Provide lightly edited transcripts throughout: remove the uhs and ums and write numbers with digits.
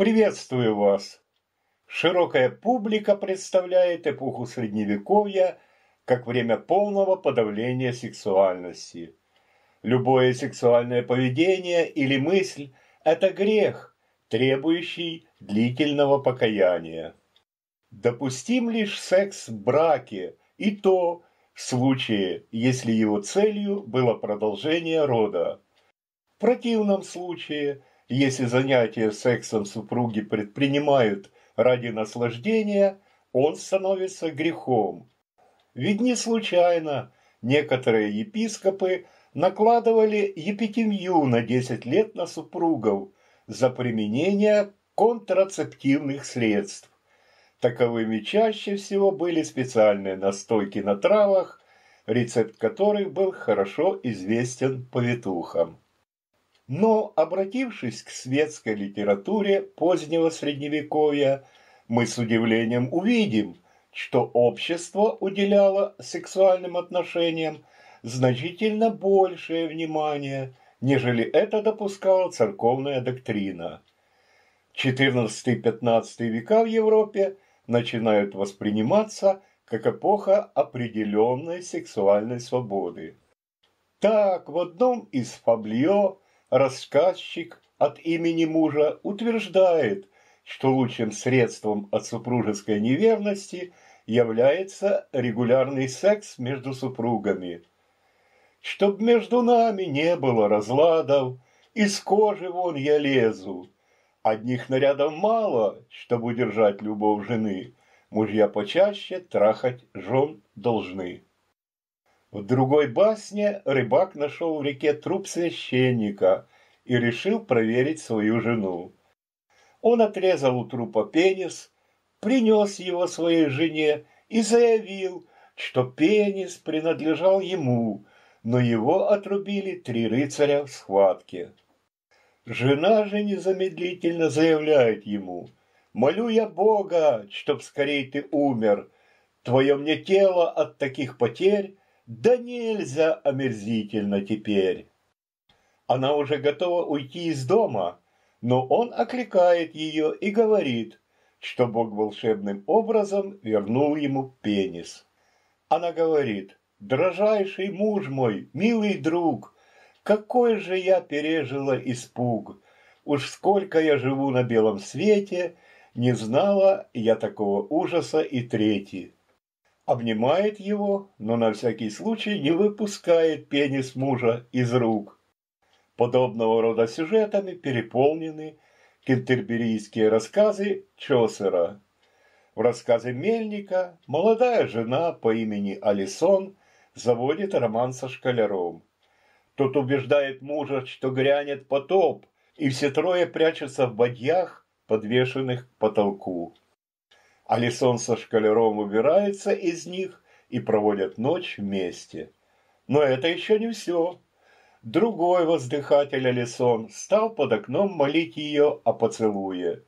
Приветствую вас! Широкая публика представляет эпоху Средневековья как время полного подавления сексуальности. Любое сексуальное поведение или мысль – это грех, требующий длительного покаяния. Допустим лишь секс в браке, и то в случае, если его целью было продолжение рода. В противном случае, если занятия сексом супруги предпринимают ради наслаждения, он становится грехом. Ведь не случайно некоторые епископы накладывали епитимью на 10 лет на супругов за применение контрацептивных средств. Таковыми чаще всего были специальные настойки на травах, рецепт которых был хорошо известен повитухам. Но, обратившись к светской литературе позднего Средневековья, мы с удивлением увидим, что общество уделяло сексуальным отношениям значительно большее внимание, нежели это допускала церковная доктрина. XIV-XV века в Европе начинают восприниматься как эпоха определенной сексуальной свободы. Так, в одном из фаблио рассказчик от имени мужа утверждает, что лучшим средством от супружеской неверности является регулярный секс между супругами. «Чтоб между нами не было разладов, из кожи вон я лезу. Одних нарядов мало, чтобы удержать любовь жены, мужья почаще трахать жен должны». В другой басне рыбак нашел в реке труп священника и решил проверить свою жену. Он отрезал у трупа пенис, принес его своей жене и заявил, что пенис принадлежал ему, но его отрубили 3 рыцаря в схватке. Жена же незамедлительно заявляет ему: «Молю я Бога, чтоб скорей ты умер, твое мне тело от таких потерь, да нельзя омерзительно теперь». Она уже готова уйти из дома, но он окликает ее и говорит, что Бог волшебным образом вернул ему пенис. Она говорит: «Дражайший муж мой, милый друг, какой же я пережила испуг! Уж сколько я живу на белом свете, не знала я такого ужаса и трети». Обнимает его, но на всякий случай не выпускает пенис мужа из рук. Подобного рода сюжетами переполнены кентерберийские рассказы Чосера. В рассказе Мельника молодая жена по имени Алисон заводит роман со школяром. Тот убеждает мужа, что грянет потоп, и все трое прячутся в бадьях, подвешенных к потолку. Алисон со школяром убирается из них и проводят ночь вместе. Но это еще не все. Другой воздыхатель Алисон стал под окном молить ее о поцелуе.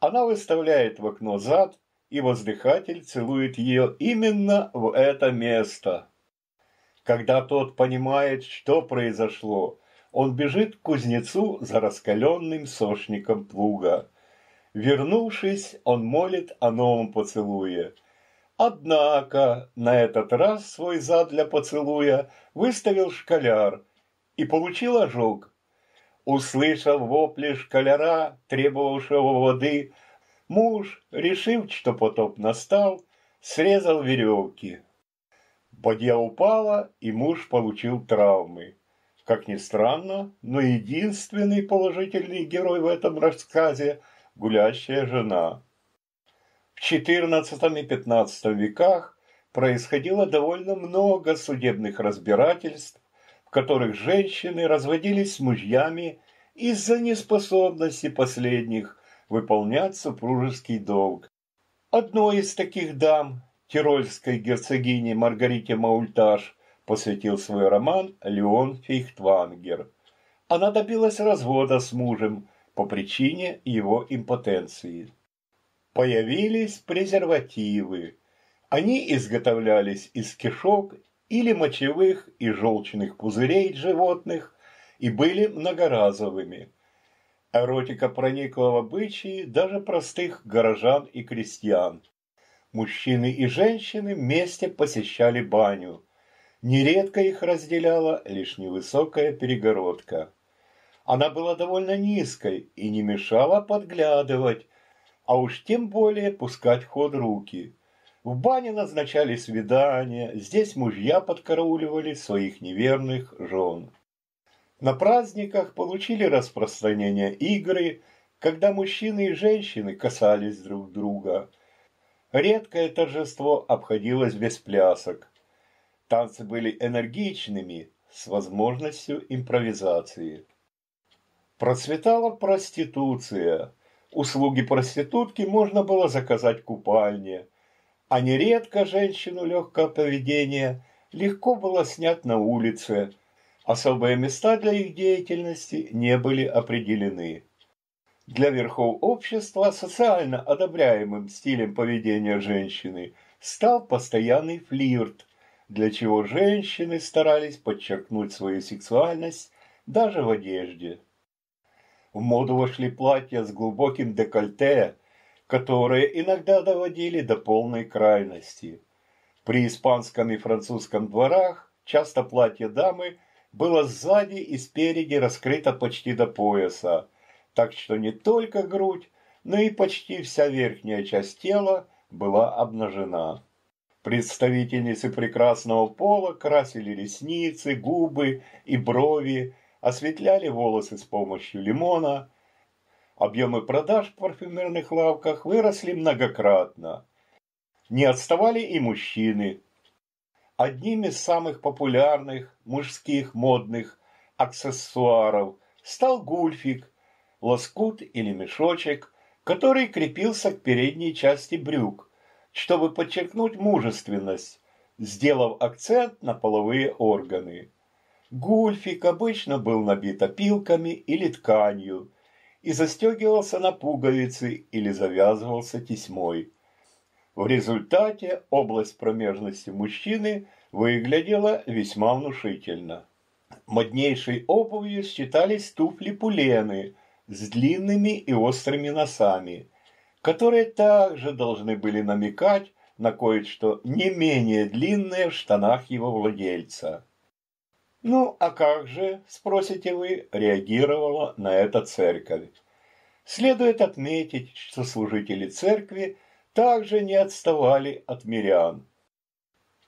Она выставляет в окно зад, и воздыхатель целует ее именно в это место. Когда тот понимает, что произошло, он бежит к кузнецу за раскаленным сошником плуга. Вернувшись, он молит о новом поцелуе. Однако на этот раз свой зад для поцелуя выставил школяр и получил ожог. Услышав вопли школяра, требовавшего воды, муж, решив, что потоп настал, срезал веревки. Бадья упала, и муж получил травмы. Как ни странно, но единственный положительный герой в этом рассказе – гулящая жена. В XIV и XV веках происходило довольно много судебных разбирательств, в которых женщины разводились с мужьями из-за неспособности последних выполнять супружеский долг. Одной из таких дам, тирольской герцогине Маргарите Маульташ, посвятил свой роман Леон Фейхтвангер. Она добилась развода с мужем по причине его импотенции. Появились презервативы. Они изготовлялись из кишок или мочевых и желчных пузырей животных и были многоразовыми. Эротика проникла в обычаи даже простых горожан и крестьян. Мужчины и женщины вместе посещали баню. Нередко их разделяла лишь невысокая перегородка. Она была довольно низкой и не мешала подглядывать, а уж тем более пускать в ход руки. В бане назначали свидания, здесь мужья подкарауливали своих неверных жен. На праздниках получили распространение игры, когда мужчины и женщины касались друг друга. Редкое торжество обходилось без плясок. Танцы были энергичными, с возможностью импровизации. Процветала проституция. Услуги проститутки можно было заказать в купальне, а нередко женщину легкого поведения легко было снять на улице. Особые места для их деятельности не были определены. Для верхов общества социально одобряемым стилем поведения женщины стал постоянный флирт, для чего женщины старались подчеркнуть свою сексуальность даже в одежде. В моду вошли платья с глубоким декольте, которые иногда доводили до полной крайности. При испанском и французском дворах часто платье дамы было сзади и спереди раскрыто почти до пояса, так что не только грудь, но и почти вся верхняя часть тела была обнажена. Представительницы прекрасного пола красили ресницы, губы и брови, осветляли волосы с помощью лимона. Объемы продаж в парфюмерных лавках выросли многократно. Не отставали и мужчины. Одним из самых популярных мужских модных аксессуаров стал гульфик, лоскут или мешочек, который крепился к передней части брюк, чтобы подчеркнуть мужественность, сделав акцент на половые органы. Гульфик обычно был набит опилками или тканью и застегивался на пуговицы или завязывался тесьмой. В результате область промежности мужчины выглядела весьма внушительно. Моднейшей обувью считались туфли-пулены с длинными и острыми носами, которые также должны были намекать на кое-что не менее длинное в штанах его владельца. «Ну, а как же, спросите вы, реагировала на это церковь?» Следует отметить, что служители церкви также не отставали от мирян.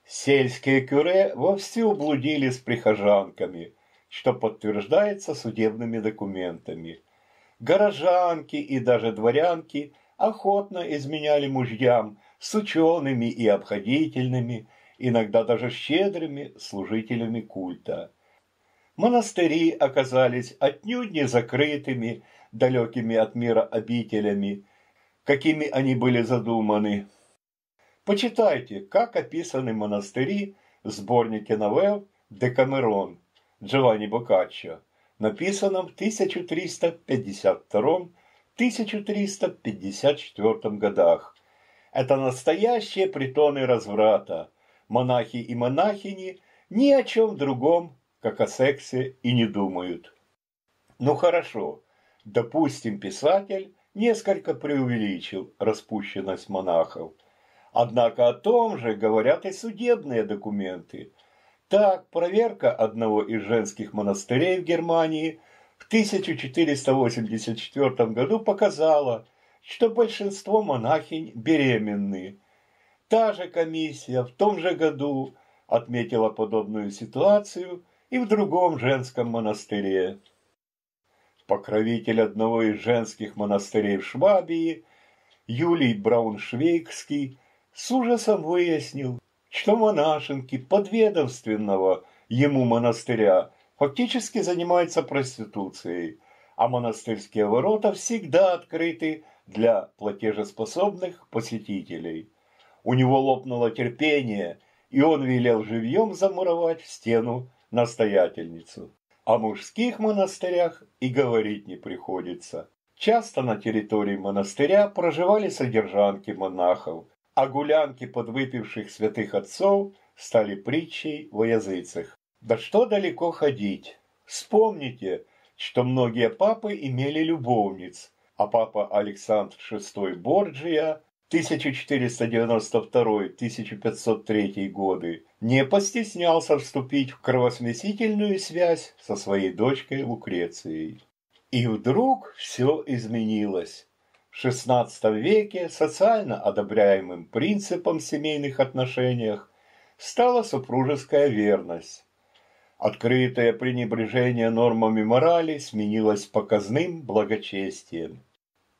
Сельские кюре вовсю блудили с прихожанками, что подтверждается судебными документами. Горожанки и даже дворянки охотно изменяли мужьям с учеными и обходительными, иногда даже щедрыми служителями культа. Монастыри оказались отнюдь не закрытыми, далекими от мира обителями, какими они были задуманы. Почитайте, как описаны монастыри в сборнике новелл «Декамерон» Джованни Бокаччо, написанном в 1352-1354 годах. Это настоящие притоны разврата. Монахи и монахини ни о чем другом, как о сексе, и не думают. Ну хорошо, допустим, писатель несколько преувеличил распущенность монахов. Однако о том же говорят и судебные документы. Так, проверка одного из женских монастырей в Германии в 1484 году показала, что большинство монахинь беременны. Та же комиссия в том же году отметила подобную ситуацию и в другом женском монастыре. Покровитель одного из женских монастырей в Швабии, Юлий Брауншвейгский, с ужасом выяснил, что монашенки подведомственного ему монастыря фактически занимаются проституцией, а монастырские ворота всегда открыты для платежеспособных посетителей. У него лопнуло терпение, и он велел живьем замуровать в стену настоятельницу. О мужских монастырях и говорить не приходится. Часто на территории монастыря проживали содержанки монахов, а гулянки подвыпивших святых отцов стали притчей во языцах. Да что далеко ходить! Вспомните, что многие папы имели любовниц, а папа Александр VI Борджия 1492-1503 годы не постеснялся вступить в кровосмесительную связь со своей дочкой Лукрецией. И вдруг все изменилось. В XVI веке социально одобряемым принципом в семейных отношениях стала супружеская верность. Открытое пренебрежение нормами морали сменилось показным благочестием.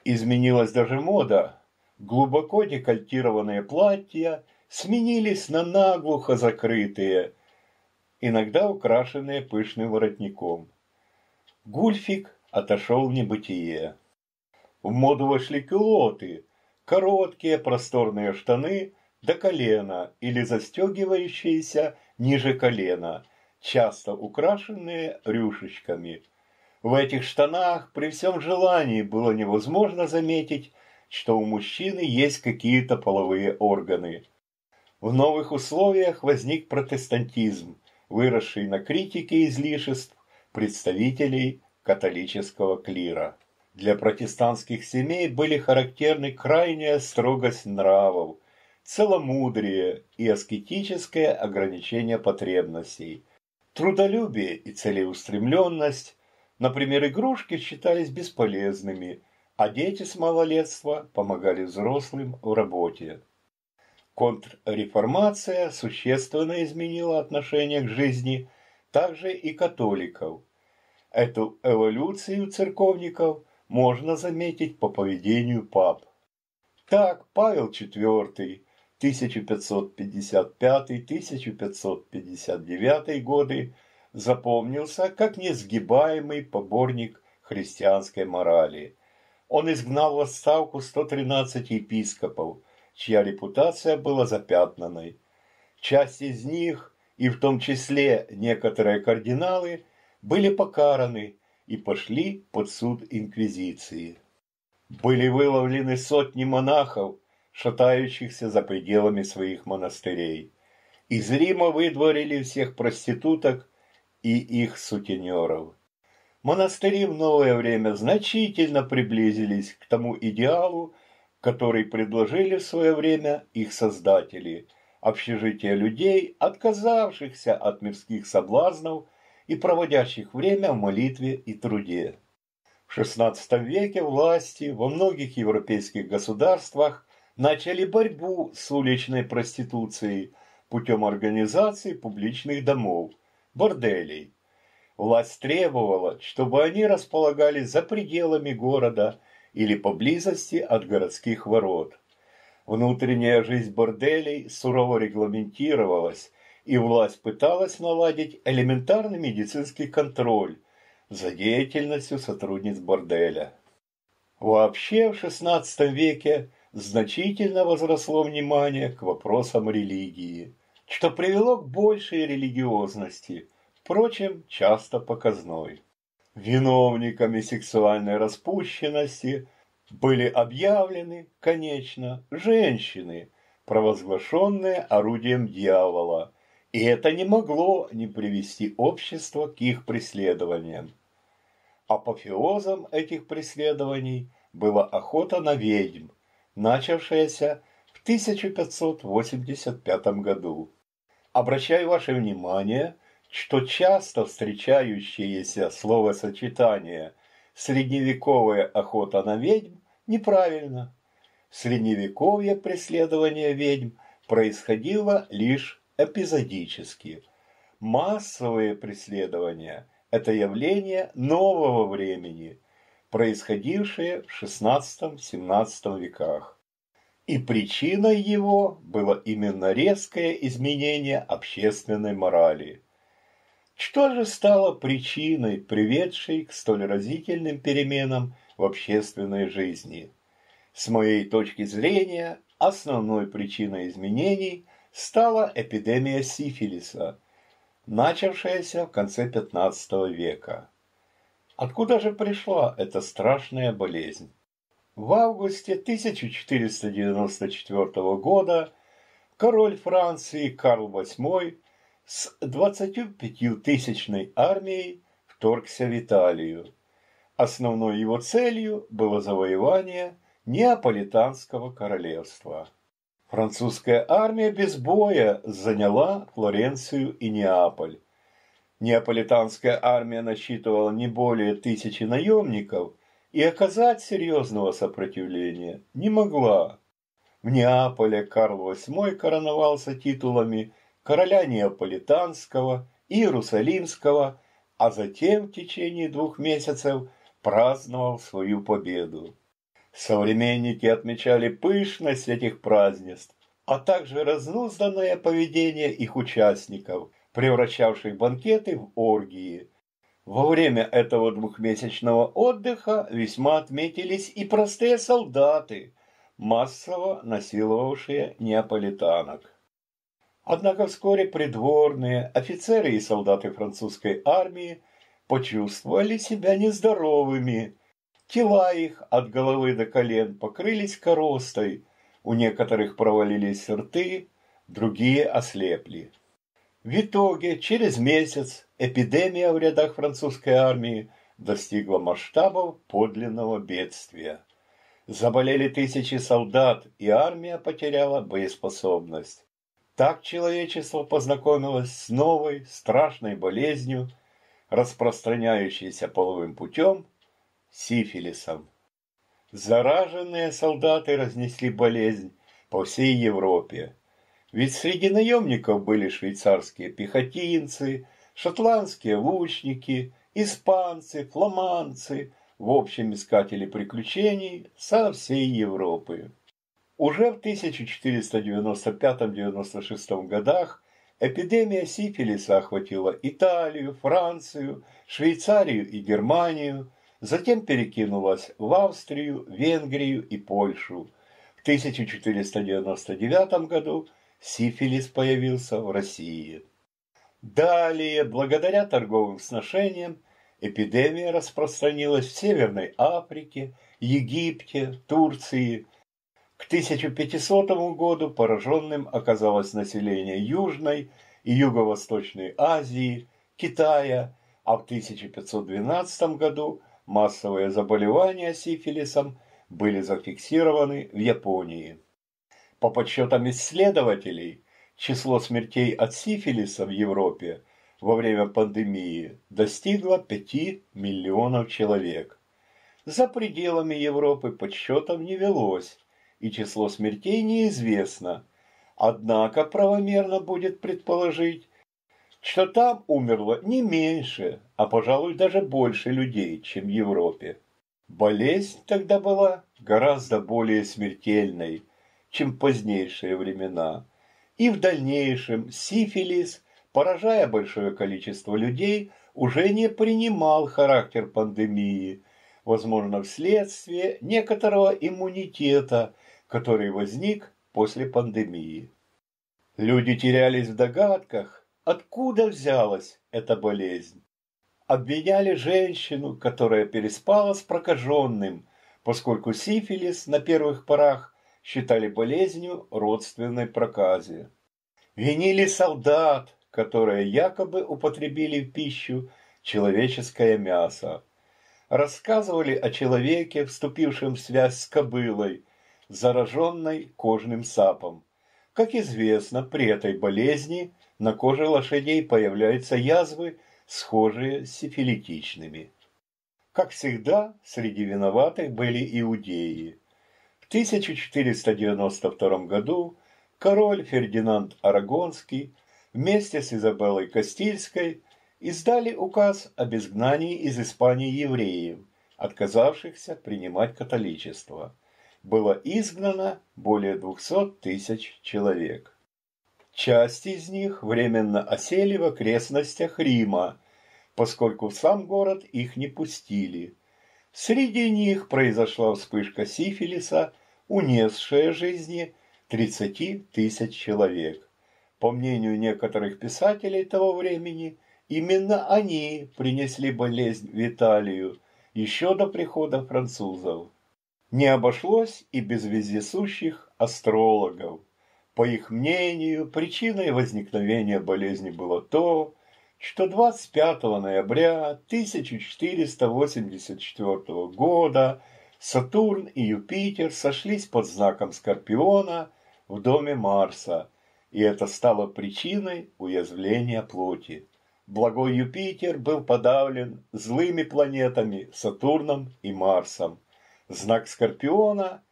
Изменилась даже мода. Глубоко декольтированные платья сменились на наглухо закрытые, иногда украшенные пышным воротником. Гульфик отошел в небытие. В моду вошли кюлоты, короткие просторные штаны до колена или застегивающиеся ниже колена, часто украшенные рюшечками. В этих штанах при всем желании было невозможно заметить, что у мужчины есть какие-то половые органы. В новых условиях возник протестантизм, выросший на критике излишеств представителей католического клира. Для протестантских семей были характерны крайняя строгость нравов, целомудрие и аскетическое ограничение потребностей, трудолюбие и целеустремленность. Например, игрушки считались бесполезными, а дети с малолетства помогали взрослым в работе. Контрреформация существенно изменила отношение к жизни также и католиков. Эту эволюцию церковников можно заметить по поведению пап. Так, Павел IV, 1555-1559 годы, запомнился как несгибаемый поборник христианской морали. Он изгнал в отставку 113 епископов, чья репутация была запятнанной. Часть из них, и в том числе некоторые кардиналы, были покараны и пошли под суд инквизиции. Были выловлены сотни монахов, шатающихся за пределами своих монастырей. Из Рима выдворили всех проституток и их сутенеров. Монастыри в новое время значительно приблизились к тому идеалу, который предложили в свое время их создатели – общежитие людей, отказавшихся от мирских соблазнов и проводящих время в молитве и труде. В XVI веке власти во многих европейских государствах начали борьбу с уличной проституцией путем организации публичных домов – борделей. Власть требовала, чтобы они располагались за пределами города или поблизости от городских ворот. Внутренняя жизнь борделей сурово регламентировалась, и власть пыталась наладить элементарный медицинский контроль за деятельностью сотрудниц борделя. Вообще в XVI веке значительно возросло внимание к вопросам религии, что привело к большей религиозности, впрочем, часто показной. Виновниками сексуальной распущенности были объявлены, конечно, женщины, провозглашенные орудием дьявола, и это не могло не привести общество к их преследованиям. Апофеозом этих преследований была охота на ведьм, начавшаяся в 1585 году. Обращаю ваше внимание, что часто встречающееся словосочетание «средневековая охота на ведьм» неправильно. В средневековье преследование ведьм происходило лишь эпизодически. Массовые преследования – это явление нового времени, происходившее в XVI-XVII веках. И причиной его было именно резкое изменение общественной морали. Что же стало причиной, приведшей к столь разительным переменам в общественной жизни? С моей точки зрения, основной причиной изменений стала эпидемия сифилиса, начавшаяся в конце XV века. Откуда же пришла эта страшная болезнь? В августе 1494 года король Франции Карл VIII с 25-тысячной армией в вторгся в Италию. Основной его целью было завоевание Неаполитанского королевства. Французская армия без боя заняла Флоренцию и Неаполь. Неаполитанская армия насчитывала не более 1000 наемников и оказать серьезного сопротивления не могла. В Неаполе Карл VIII короновался титулами короля Неаполитанского и Иерусалимского, а затем в течение 2 месяцев праздновал свою победу. Современники отмечали пышность этих празднеств, а также разнузданное поведение их участников, превращавших банкеты в оргии. Во время этого 2-месячного отдыха весьма отметились и простые солдаты, массово насиловавшие неаполитанок. Однако вскоре придворные, офицеры и солдаты французской армии почувствовали себя нездоровыми. Тела их от головы до колен покрылись коростой, у некоторых провалились рты, другие ослепли. В итоге через месяц эпидемия в рядах французской армии достигла масштабов подлинного бедствия. Заболели 1000 солдат, и армия потеряла боеспособность. Так человечество познакомилось с новой страшной болезнью, распространяющейся половым путем, сифилисом. Зараженные солдаты разнесли болезнь по всей Европе. Ведь среди наемников были швейцарские пехотинцы, шотландские лучники, испанцы, фламандцы, в общем искатели приключений со всей Европы. Уже в 1495-96 годах эпидемия сифилиса охватила Италию, Францию, Швейцарию и Германию, затем перекинулась в Австрию, Венгрию и Польшу. В 1499 году сифилис появился в России. Далее, благодаря торговым сношениям, эпидемия распространилась в Северной Африке, Египте, Турции. К 1500 году пораженным оказалось население Южной и Юго-Восточной Азии, Китая, а в 1512 году массовые заболевания сифилисом были зафиксированы в Японии. По подсчетам исследователей, число смертей от сифилиса в Европе во время пандемии достигло 5 миллионов человек. За пределами Европы подсчетов не велось, и число смертей неизвестно. Однако правомерно будет предположить, что там умерло не меньше, а, пожалуй, даже больше людей, чем в Европе. Болезнь тогда была гораздо более смертельной, чем в позднейшие времена. И в дальнейшем сифилис, поражая большое количество людей, уже не принимал характер пандемии, возможно, вследствие некоторого иммунитета, который возник после пандемии. Люди терялись в догадках, откуда взялась эта болезнь. Обвиняли женщину, которая переспала с прокаженным, поскольку сифилис на первых порах считали болезнью родственной проказе. Винили солдат, которые якобы употребили в пищу человеческое мясо. Рассказывали о человеке, вступившем в связь с кобылой, зараженной кожным сапом. Как известно, при этой болезни на коже лошадей появляются язвы, схожие с сифилитичными. Как всегда, среди виноватых были иудеи. В 1492 году король Фердинанд Арагонский вместе с Изабеллой Кастильской издали указ об изгнании из Испании евреев, отказавшихся принимать католичество. Было изгнано более 200 000 человек. Часть из них временно осели в окрестностях Рима, поскольку в сам город их не пустили. Среди них произошла вспышка сифилиса, унесшая жизни 30 000 человек. По мнению некоторых писателей того времени, именно они принесли болезнь в Италию еще до прихода французов. Не обошлось и без вездесущих астрологов. По их мнению, причиной возникновения болезни было то, что 25 ноября 1484 года Сатурн и Юпитер сошлись под знаком Скорпиона в доме Марса, и это стало причиной уязвления плоти. Благой Юпитер был подавлен злыми планетами Сатурном и Марсом. Знак Скорпиона,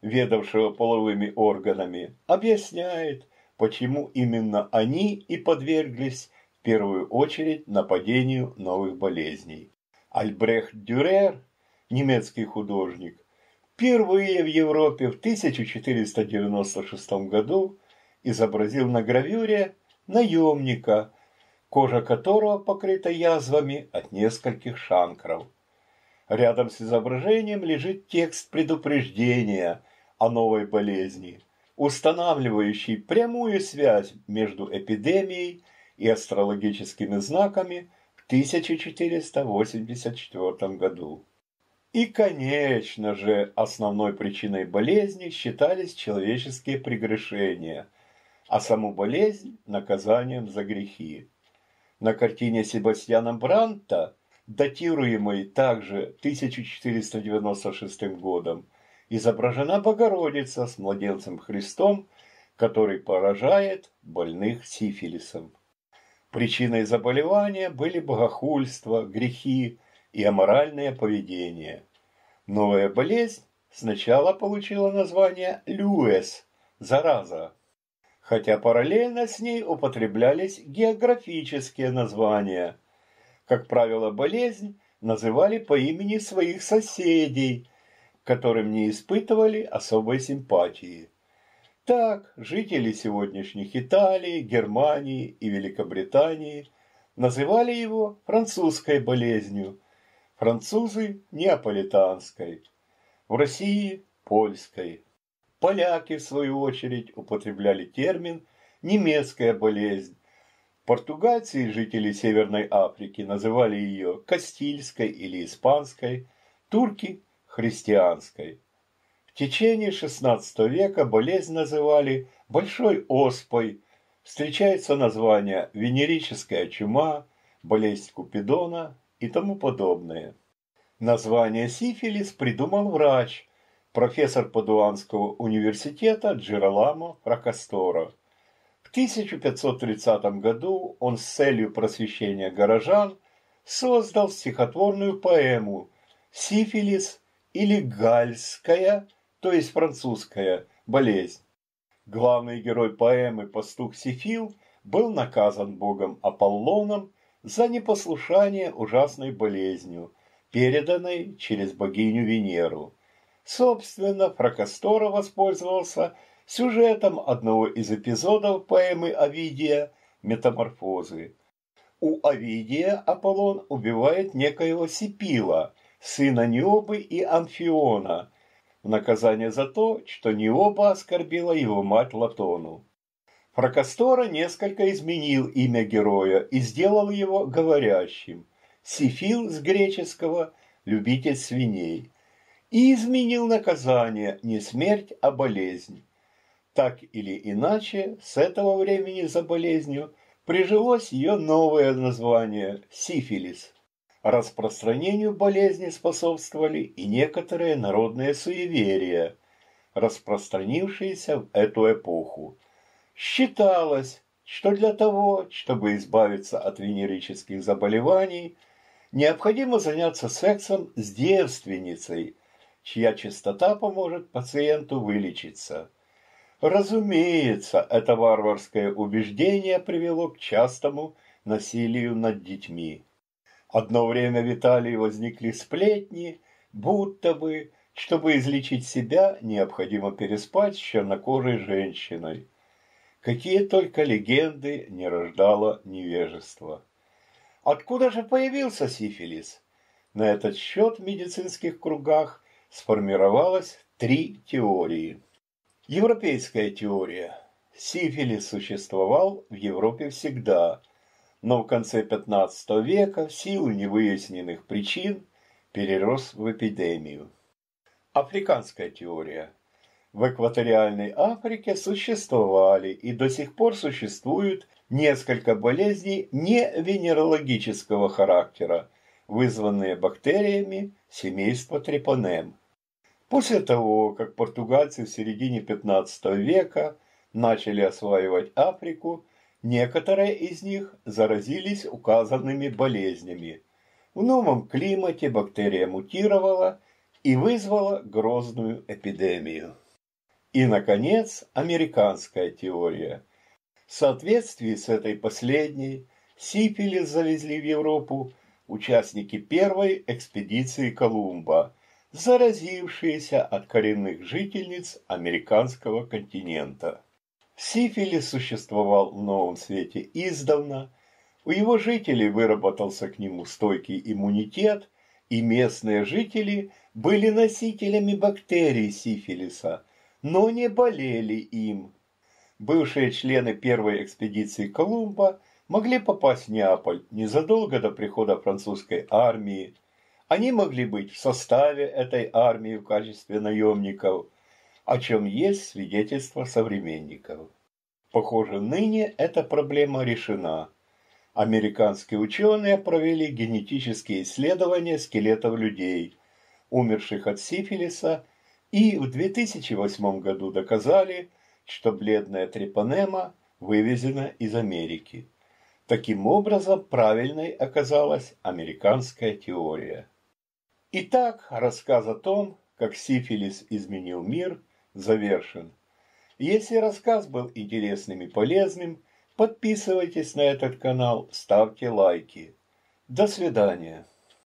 ведавшего половыми органами, объясняет, почему именно они и подверглись в первую очередь нападению новых болезней. Альбрехт Дюрер, немецкий художник, впервые в Европе в 1496 году изобразил на гравюре наемника, кожа которого покрыта язвами от нескольких шанкров. Рядом с изображением лежит текст предупреждения о новой болезни, устанавливающий прямую связь между эпидемией и астрологическими знаками в 1484 году. И, конечно же, основной причиной болезни считались человеческие прегрешения, а саму болезнь – наказанием за грехи. На картине Себастьяна Бранта, датируемой также 1496 годом, изображена Богородица с младенцем Христом, который поражает больных сифилисом. Причиной заболевания были богохульство, грехи и аморальное поведение. Новая болезнь сначала получила название люэс – зараза, хотя параллельно с ней употреблялись географические названия. Как правило, болезнь называли по имени своих соседей, которым не испытывали особой симпатии. Так, жители сегодняшних Италии, Германии и Великобритании называли его французской болезнью, французы – неаполитанской, в России – польской. Поляки, в свою очередь, употребляли термин «немецкая болезнь». Португальцы и жители Северной Африки называли ее «кастильской» или «испанской», турки – «христианской». В течение XVI века болезнь называли «большой оспой», встречается название «венерическая чума», «болезнь Купидона» и тому подобное. Название сифилис придумал врач, профессор Падуанского университета Джироламо Фракасторо. В 1530 году он с целью просвещения горожан создал стихотворную поэму «Сифилис» или «Гальская», то есть французская, болезнь. Главный герой поэмы, пастух Сипил, был наказан богом Аполлоном за непослушание ужасной болезнью, переданной через богиню Венеру. Собственно, Фракасторо воспользовался сюжетом одного из эпизодов поэмы Овидия «Метаморфозы». У Овидия Аполлон убивает некоего Сипила, сына Ниобы и Анфиона, в наказание за то, что Ниоба оскорбила его мать Латону. Фракасторо несколько изменил имя героя и сделал его говорящим. Сифил с греческого «любитель свиней». И изменил наказание не смерть, а болезнь. Так или иначе, с этого времени за болезнью прижилось ее новое название – сифилис. Распространению болезни способствовали и некоторые народные суеверия, распространившиеся в эту эпоху. Считалось, что для того, чтобы избавиться от венерических заболеваний, необходимо заняться сексом с девственницей, чья чистота поможет пациенту вылечиться. Разумеется, это варварское убеждение привело к частому насилию над детьми. Одно время в Италии возникли сплетни, будто бы, чтобы излечить себя, необходимо переспать с чернокожей женщиной. Какие только легенды не рождало невежество. Откуда же появился сифилис? На этот счет в медицинских кругах сформировалось три теории. Европейская теория. Сифилис существовал в Европе всегда, но в конце XV века в силу невыясненных причин перерос в эпидемию. Африканская теория. В экваториальной Африке существовали и до сих пор существуют несколько болезней не венерологического характера, вызванные бактериями семейства трипанем. После того, как португальцы в середине 15 века начали осваивать Африку, некоторые из них заразились указанными болезнями. В новом климате бактерия мутировала и вызвала грозную эпидемию. И, наконец, американская теория. В соответствии с этой последней, сифилис завезли в Европу участники первой экспедиции Колумба, заразившиеся от коренных жительниц американского континента. Сифилис существовал в Новом Свете издавна, у его жителей выработался к нему стойкий иммунитет, и местные жители были носителями бактерий сифилиса, но не болели им. Бывшие члены первой экспедиции Колумба могли попасть в Неаполь незадолго до прихода французской армии. Они могли быть в составе этой армии в качестве наемников, о чем есть свидетельства современников. Похоже, ныне эта проблема решена. Американские ученые провели генетические исследования скелетов людей, умерших от сифилиса, и в 2008 году доказали, что бледная трипанема вывезена из Америки. Таким образом, правильной оказалась американская теория. Итак, рассказ о том, как сифилис изменил мир, завершен. Если рассказ был интересным и полезным, подписывайтесь на этот канал, ставьте лайки. До свидания.